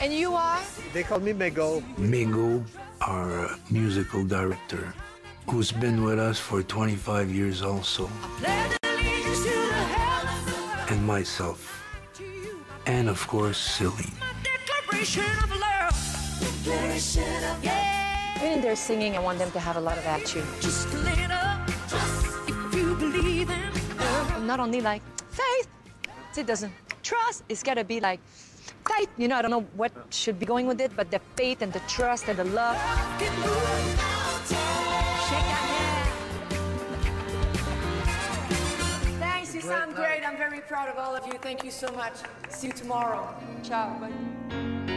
And you are? They call me Mingo. Mingo, our musical director, who's been with us for 25 years also. And myself. And of course, Silly. Even in their singing, I want them to have a lot of attitude. Not only like faith, it doesn't trust. It's gotta be like faith. You know, I don't know what should be going with it, but the faith and the trust and the love. Thanks, you sound great. I'm very proud of all of you. Thank you so much. See you tomorrow. Ciao. Bye.